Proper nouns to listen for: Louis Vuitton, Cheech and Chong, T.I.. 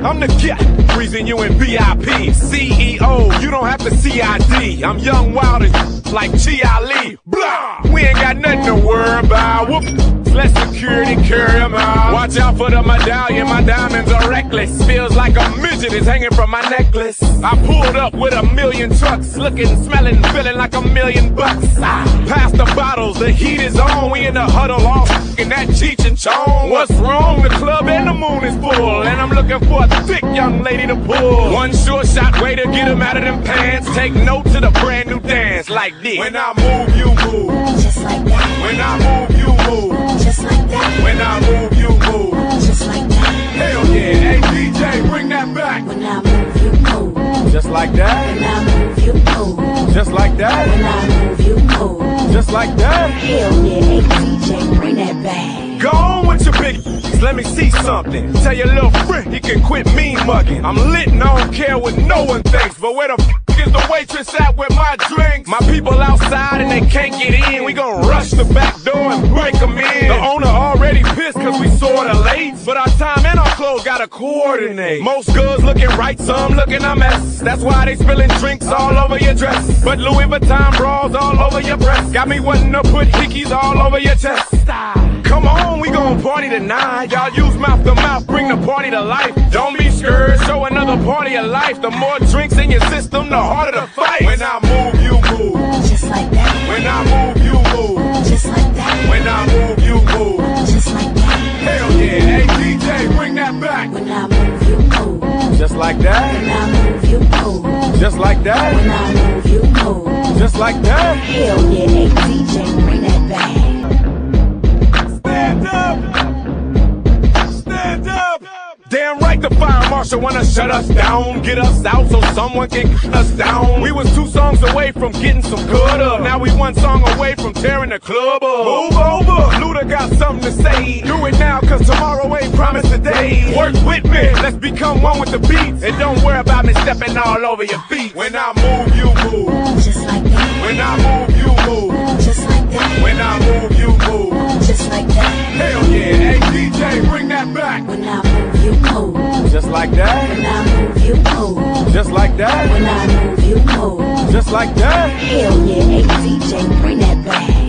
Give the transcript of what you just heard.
I'm the guy. Reason you in BIP. CEO, you don't have to CID. I'm young, wild, and like T.I. Blah! We ain't got nothing to worry about. Whoop! Let security carry them out. Watch out for the medallion, my diamonds are reckless. Feels like a midget is hanging from my necklace. I pulled up with a million trucks, looking, smelling, feeling like $1,000,000. Past the bottles, the heat is on. We in the huddle all f***ing that Cheech and Chong. What's wrong? The club and the moon is full, and I'm looking for a thick young lady to pull. One sure shot way to get him out of them pants. Take note to the brand new dance like this. When I move, you move. Just like that. When I move, you move. Just like that. When I move, you move. Just like that. Hell yeah, hey DJ, bring that back. When I move, you move. Just like that. When I move, you move. Just like that. When I move, you move. Just like that. Hell yeah, hey DJ, bring that back. Go on with your big. Let me see something. Tell your little friend he can quit mean mugging. I'm lit and I don't care what no one thinks. But where the f is the waitress at with my drinks? My people outside and they can't get in. We gon' rush the back door and break them in. The owner already pissed cause we sorta late. But our time and our clothes gotta coordinate. Most goods looking right, some looking a mess. That's why they spilling drinks all over your dress. But Louis Vuitton bras all over your breast. Got me wanting to put hickeys all over your chest. Come on, we gon' party tonight. Y'all use mouth to mouth, bring the party to life. Don't be scared, show another party of life. The more drinks in your system, the harder the fight. When I move, you move. Just like that. When I move, you move. Just like that. When I move, you move. Just like that. Hell yeah, hey DJ, bring that back. When I move, you move. Just like that. When I move, you move. Just like that. When I move, you move. Just like that. Hell yeah, hey DJ, bring that back. Damn right the fire marshal wanna shut us down. Get us out so someone can cut us down. We was 2 songs away from getting some good up. Now we 1 song away from tearing the club up. Move over, Luda got something to say. Do it now cause tomorrow ain't promised today. Work with me, let's become one with the beats. And don't worry about me stepping all over your feet. When I move, you move. Just like that. When I move, you move. Just like that. When I move, you move. Just like that. Hell yeah, hey DJ, bring that back. When I move, you move. Just like that. When I move, you move. Just like that. When I move, you move. Just like that. Hell yeah, hey DJ, bring that back.